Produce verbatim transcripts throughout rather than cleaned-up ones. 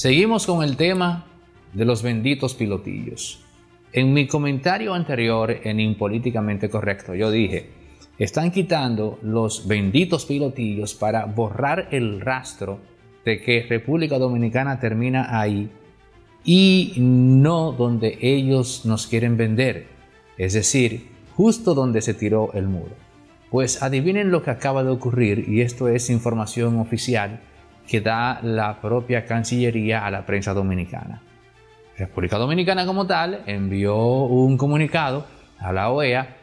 Seguimos con el tema de los benditos pilotillos. En mi comentario anterior en Impolíticamente Correcto yo dije: están quitando los benditos pilotillos para borrar el rastro de que República Dominicana termina ahí y no donde ellos nos quieren vender, es decir, justo donde se tiró el muro. Pues adivinen lo que acaba de ocurrir, y esto es información oficial que da la propia Cancillería a la prensa dominicana. República Dominicana como tal envió un comunicado a la O E A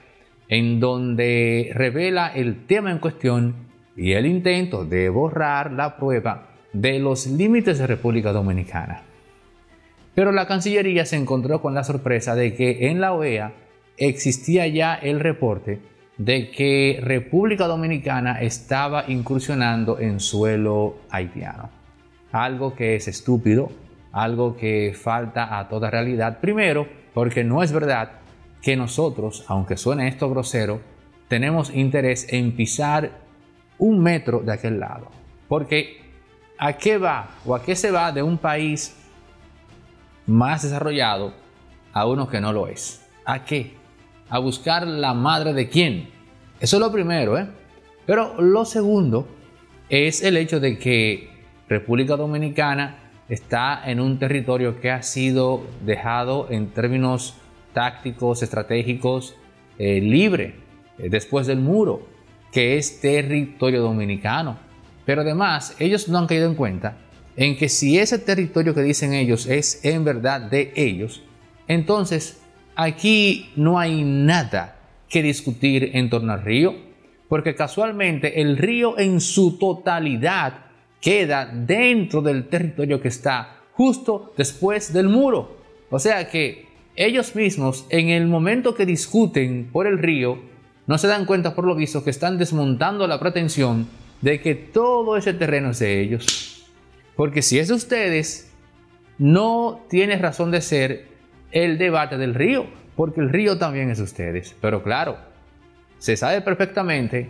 en donde revela el tema en cuestión y el intento de borrar la prueba de los límites de República Dominicana. Pero la Cancillería se encontró con la sorpresa de que en la O E A existía ya el reporte de que República Dominicana estaba incursionando en suelo haitiano. Algo que es estúpido, algo que falta a toda realidad. Primero, porque no es verdad que nosotros, aunque suene esto grosero, tenemos interés en pisar un metro de aquel lado. Porque ¿a qué va o a qué se va de un país más desarrollado a uno que no lo es? ¿A qué? ¿A buscar la madre de quién? Eso es lo primero, ¿eh? Pero lo segundo es el hecho de que República Dominicana está en un territorio que ha sido dejado en términos tácticos, estratégicos, eh, libre, eh, después del muro, que es territorio dominicano. Pero además, ellos no han caído en cuenta en que si ese territorio que dicen ellos es en verdad de ellos, entonces aquí no hay nada que discutir en torno al río, porque casualmente el río en su totalidad queda dentro del territorio que está justo después del muro. O sea que ellos mismos, en el momento que discuten por el río, no se dan cuenta, por lo visto, que están desmontando la pretensión de que todo ese terreno es de ellos. Porque si es de ustedes, no tiene razón de ser el debate del río, porque el río también es de ustedes. Pero claro, se sabe perfectamente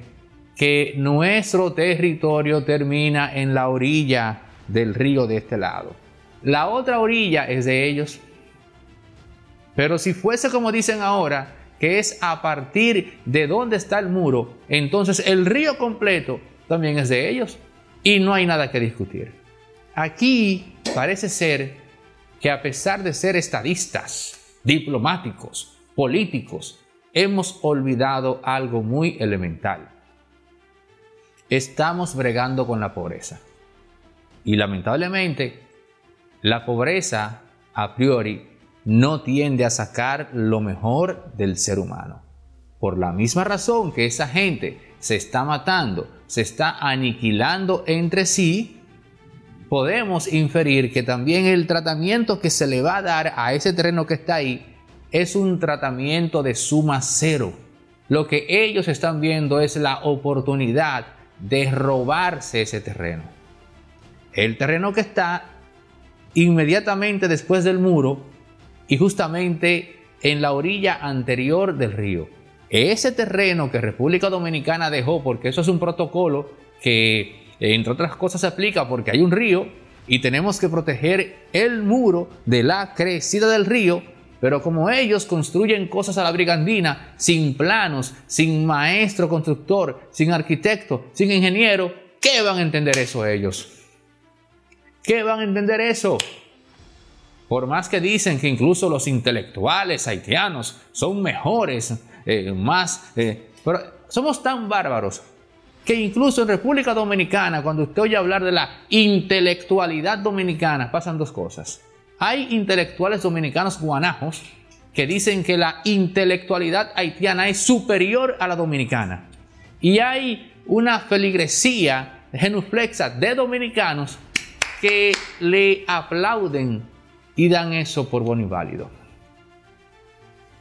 que nuestro territorio termina en la orilla del río de este lado. La otra orilla es de ellos. Pero si fuese como dicen ahora, que es a partir de donde está el muro, entonces el río completo también es de ellos y no hay nada que discutir. Aquí parece ser que, a pesar de ser estadistas, diplomáticos, políticos, hemos olvidado algo muy elemental. Estamos bregando con la pobreza. Y lamentablemente, la pobreza a priori no tiende a sacar lo mejor del ser humano. Por la misma razón que esa gente se está matando, se está aniquilando entre sí, podemos inferir que también el tratamiento que se le va a dar a ese terreno que está ahí es un tratamiento de suma cero. Lo que ellos están viendo es la oportunidad de robarse ese terreno. El terreno que está inmediatamente después del muro y justamente en la orilla anterior del río. Ese terreno que República Dominicana dejó, porque eso es un protocolo que, entre otras cosas, se aplica porque hay un río y tenemos que proteger el muro de la crecida del río, pero como ellos construyen cosas a la brigandina, sin planos, sin maestro constructor, sin arquitecto, sin ingeniero, ¿qué van a entender eso ellos? ¿Qué van a entender eso? Por más que dicen que incluso los intelectuales haitianos son mejores, eh, más... Eh, pero somos tan bárbaros que incluso en República Dominicana, cuando usted oye hablar de la intelectualidad dominicana, pasan dos cosas. Hay intelectuales dominicanos guanajos que dicen que la intelectualidad haitiana es superior a la dominicana. Y hay una feligresía genuflexa de dominicanos que le aplauden y dan eso por bueno y válido.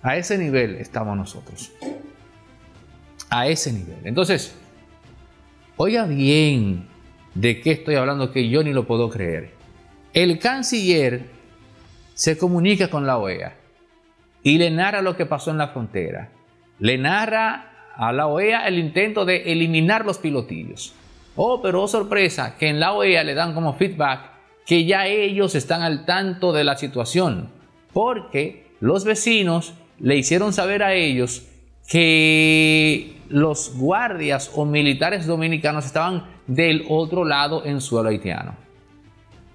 A ese nivel estamos nosotros. A ese nivel. Entonces, oiga bien de qué estoy hablando, que yo ni lo puedo creer. El canciller se comunica con la O E A y le narra lo que pasó en la frontera. Le narra a la O E A el intento de eliminar los pilotillos. Oh, pero oh sorpresa, que en la O E A le dan como feedback que ya ellos están al tanto de la situación, porque los vecinos le hicieron saber a ellos que los guardias o militares dominicanos estaban del otro lado en suelo haitiano.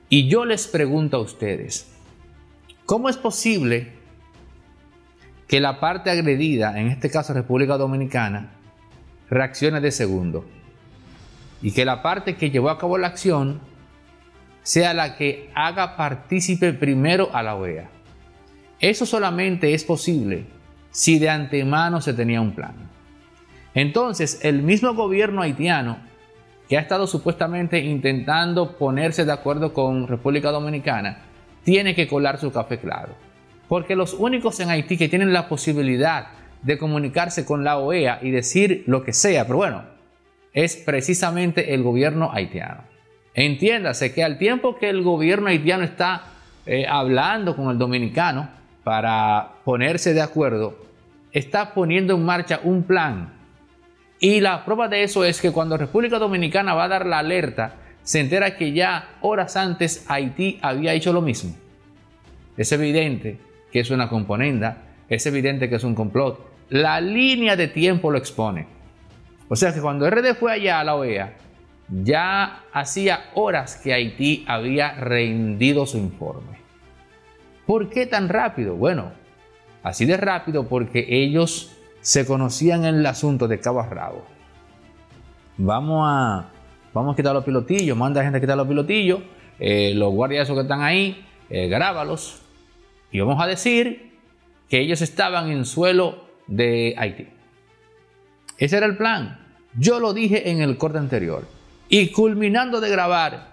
Y yo les pregunto a ustedes, ¿cómo es posible que la parte agredida, en este caso República Dominicana, reaccione de segundo? Y que la parte que llevó a cabo la acción sea la que haga partícipe primero a la O E A. Eso solamente es posible si de antemano se tenía un plan. Entonces, el mismo gobierno haitiano, que ha estado supuestamente intentando ponerse de acuerdo con República Dominicana, tiene que colar su café claro. Porque los únicos en Haití que tienen la posibilidad de comunicarse con la O E A y decir lo que sea, pero bueno, es precisamente el gobierno haitiano. Entiéndase que al tiempo que el gobierno haitiano está eh, hablando con el dominicano para ponerse de acuerdo, está poniendo en marcha un plan. Y la prueba de eso es que cuando República Dominicana va a dar la alerta, se entera que ya horas antes Haití había hecho lo mismo. Es evidente que es una componenda, es evidente que es un complot. La línea de tiempo lo expone. O sea que cuando R D fue allá a la O E A, ya hacía horas que Haití había rendido su informe. ¿Por qué tan rápido? Bueno, así de rápido porque ellos se conocían en el asunto de cabo a rabo. Vamos a, vamos a quitar los pilotillos, manda a gente a quitar los pilotillos, eh, los guardias esos que están ahí, eh, grábalos, y vamos a decir que ellos estaban en suelo de Haití. Ese era el plan. Yo lo dije en el corte anterior. Y culminando de grabar,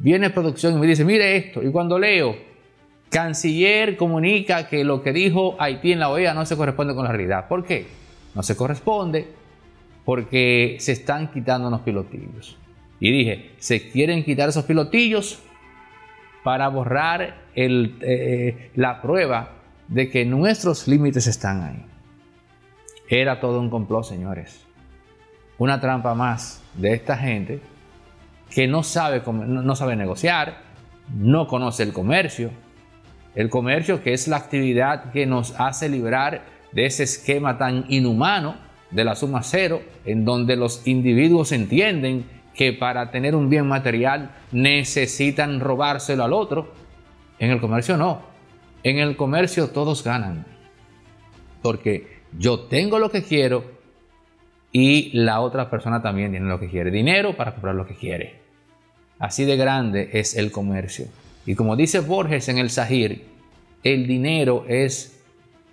viene producción y me dice, mire esto. Y cuando leo, Canciller comunica que lo que dijo Haití en la O E A no se corresponde con la realidad. ¿Por qué? No se corresponde porque se están quitando los pilotillos. Y dije, se quieren quitar esos pilotillos para borrar el, eh, la prueba de que nuestros límites están ahí. Era todo un complot, señores. Una trampa más de esta gente que no sabe, no sabe negociar, no conoce el comercio. El comercio, que es la actividad que nos hace librar de ese esquema tan inhumano de la suma cero, en donde los individuos entienden que para tener un bien material necesitan robárselo al otro. En el comercio no. En el comercio todos ganan. Porque yo tengo lo que quiero y la otra persona también tiene lo que quiere. Dinero para comprar lo que quiere. Así de grande es el comercio. Y como dice Borges en el Zahir, el dinero es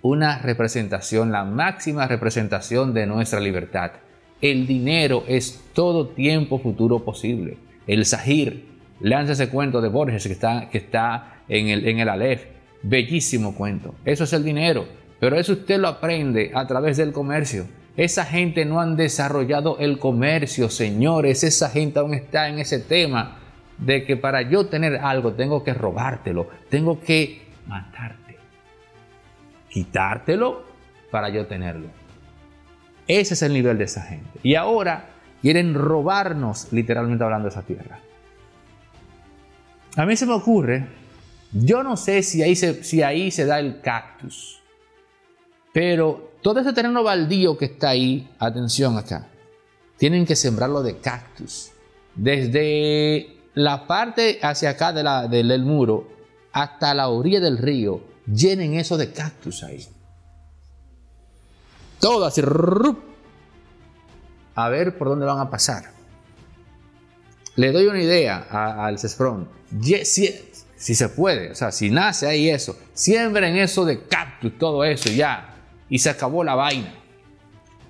una representación, la máxima representación de nuestra libertad. El dinero es todo tiempo futuro posible. El Zahir, lance ese cuento de Borges que está, que está en el, en el Aleph. Bellísimo cuento. Eso es el dinero. Pero eso usted lo aprende a través del comercio. Esa gente no han desarrollado el comercio, señores. Esa gente aún está en ese tema de que para yo tener algo tengo que robártelo, tengo que matarte, quitártelo para yo tenerlo. Ese es el nivel de esa gente. Y ahora quieren robarnos, literalmente hablando, de esa tierra. A mí se me ocurre, yo no sé si ahí se, si ahí se da el cactus. Pero todo ese terreno baldío que está ahí, atención acá, tienen que sembrarlo de cactus. Desde la parte hacia acá de la, del, del muro hasta la orilla del río, llenen eso de cactus ahí. Todo así. Rup. A ver por dónde van a pasar. Le doy una idea al Sesfrón. Si, si se puede, o sea, si nace ahí eso, siembren eso de cactus, todo eso ya. Y se acabó la vaina.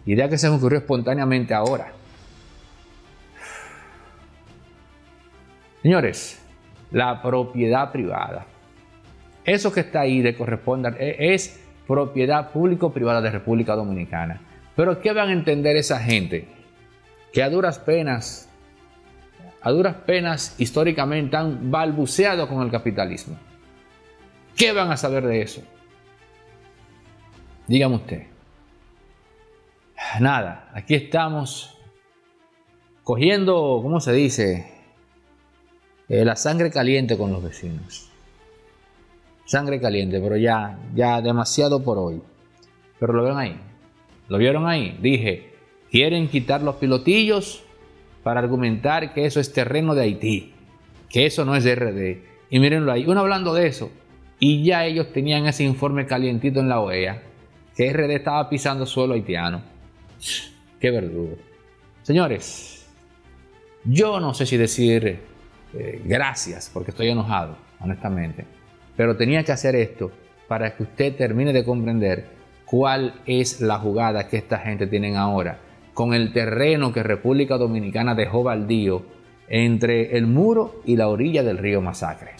Idea que se me ocurrió espontáneamente ahora. Señores, la propiedad privada. Eso que está ahí le corresponde, es propiedad público-privada de República Dominicana. Pero ¿qué van a entender esa gente? Que a duras penas, a duras penas históricamente han balbuceado con el capitalismo. ¿Qué van a saber de eso? Dígame usted. Nada, aquí estamos cogiendo, ¿cómo se dice? eh, la sangre caliente con los vecinos. Sangre caliente, pero ya, ya demasiado por hoy. Pero lo ven ahí, lo vieron ahí. Dije, quieren quitar los pilotillos para argumentar que eso es terreno de Haití, que eso no es de R D. Y mírenlo ahí, uno hablando de eso. Y ya ellos tenían ese informe calientito en la O E A, que R D estaba pisando suelo haitiano. ¡Qué verdugo! Señores, yo no sé si decir eh, gracias, porque estoy enojado, honestamente. Pero tenía que hacer esto para que usted termine de comprender cuál es la jugada que esta gente tienen ahora con el terreno que República Dominicana dejó baldío entre el muro y la orilla del río Masacre.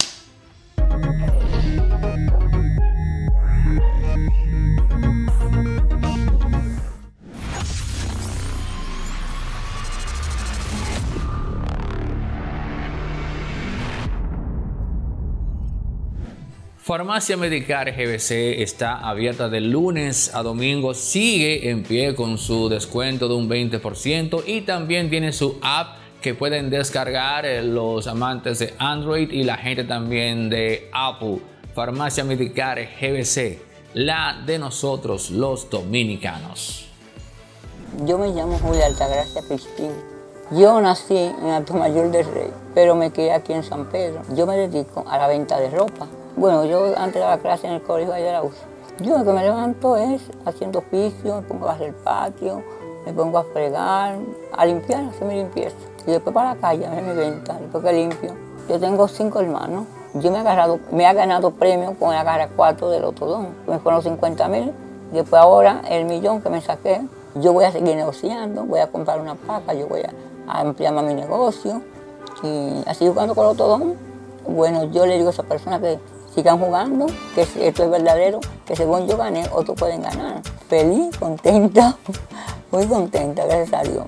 Farmacia Medicar G B C está abierta de lunes a domingo, sigue en pie con su descuento de un veinte por ciento y también tiene su app que pueden descargar los amantes de Android y la gente también de Apple. Farmacia Medicar G B C, la de nosotros los dominicanos. Yo me llamo Julia Altagracia Pisquín. Yo nací en Altomayor del Rey, pero me quedé aquí en San Pedro. Yo me dedico a la venta de ropa. Bueno, yo antes daba clase en el colegio de Arauz. Yo lo que me levanto es haciendo oficio, me pongo a hacer el patio, me pongo a fregar, a limpiar, a hacer mi limpieza. Y después para la calle, a hacer mi venta, después que limpio. Yo tengo cinco hermanos. Yo me he, agarrado, me he ganado premios con la garra cuatro del Lotedom. Me fueron cincuenta mil. Después ahora, el millón que me saqué, yo voy a seguir negociando, voy a comprar una paca, yo voy a, a ampliar más mi negocio. Y así jugando con Lotedom, bueno, yo le digo a esa persona que sigan jugando, que esto es verdadero, que según yo gané, otros pueden ganar. Feliz, contenta, muy contenta, gracias a Dios.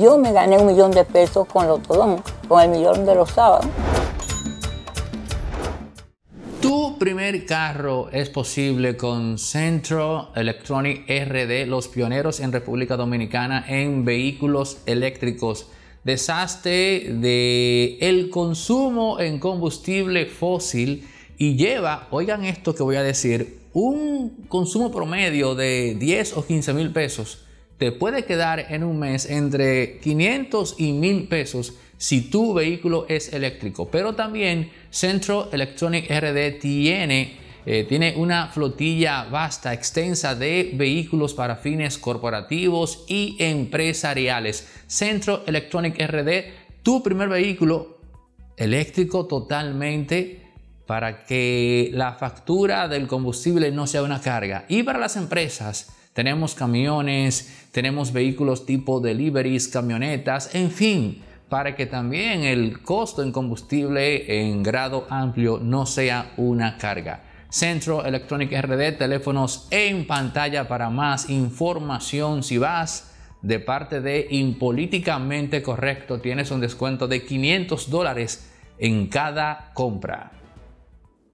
Yo me gané un millón de pesos con Lotedom, con el millón de los sábados. Tu primer carro es posible con Centro Electronic R D, los pioneros en República Dominicana en vehículos eléctricos. Deshazte del consumo en combustible fósil y lleva, oigan esto que voy a decir, un consumo promedio de diez o quince mil pesos. Te puede quedar en un mes entre quinientos y mil pesos si tu vehículo es eléctrico. Pero también Centro Electronic R D tiene, eh, tiene una flotilla vasta, extensa de vehículos para fines corporativos y empresariales. Centro Electronic R D, tu primer vehículo eléctrico totalmente, para que la factura del combustible no sea una carga. Y para las empresas, tenemos camiones, tenemos vehículos tipo deliveries, camionetas, en fin, para que también el costo en combustible en grado amplio no sea una carga. Centro Electronic R D, teléfonos en pantalla para más información. Si vas de parte de Impolíticamente Correcto, tienes un descuento de quinientos dólares en cada compra.